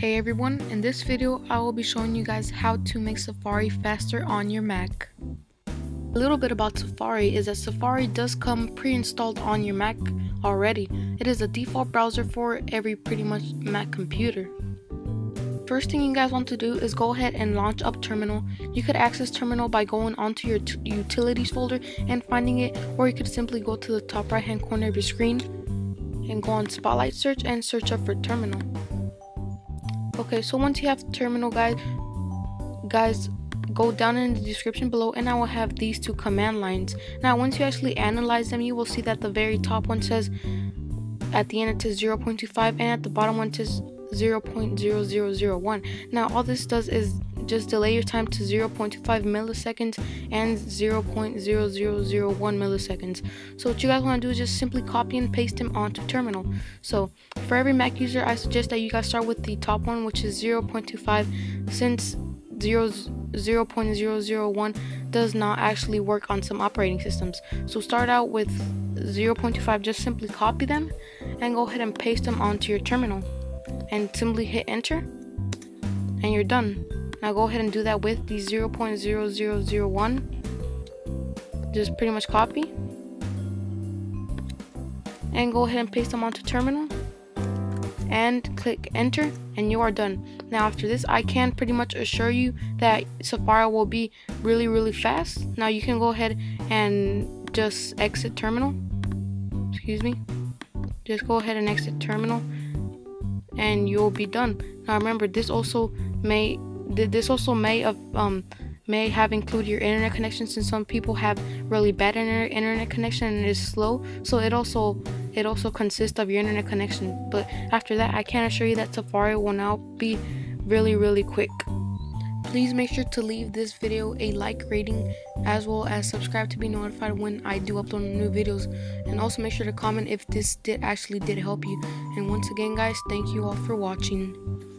Hey everyone, in this video I will be showing you guys how to make Safari faster on your Mac. A little bit about Safari is that Safari does come pre-installed on your Mac already. It is the default browser for every pretty much Mac computer. First thing you guys want to do is go ahead and launch up Terminal. You could access Terminal by going onto your Utilities folder and finding it, or you could simply go to the top right hand corner of your screen and go on Spotlight Search and search up for Terminal. Okay, so once you have Terminal, guys, go down in the description below and I will have these two command lines. Now once you actually analyze them, you will see that the very top one says, at the end it says 0.25 and at the bottom one says 0.0001. Now all this does is just delay your time to 0.25 milliseconds and 0.0001 milliseconds. So what you guys want to do is just simply copy and paste them onto Terminal. So for every Mac user, I suggest that you guys start with the top one, which is 0.25, since 0.001 does not actually work on some operating systems. So start out with 0.25, just simply copy them and go ahead and paste them onto your Terminal and simply hit enter and you're done. Now go ahead and do that with the 0.0001, just pretty much copy and go ahead and paste them onto Terminal and click enter and you are done. Now after this, I can pretty much assure you that Safari will be really fast. Now you can go ahead and just exit Terminal, just go ahead and exit Terminal and you'll be done. Now remember, this also may have included your internet connection, since some people have really bad internet connection and it is slow, so it also consists of your internet connection. But after that, I can assure you that Safari will now be really quick. Please make sure to leave this video a like, rating, as well as subscribe to be notified when I do upload new videos, and also make sure to comment if this did help you. And once again guys, thank you all for watching.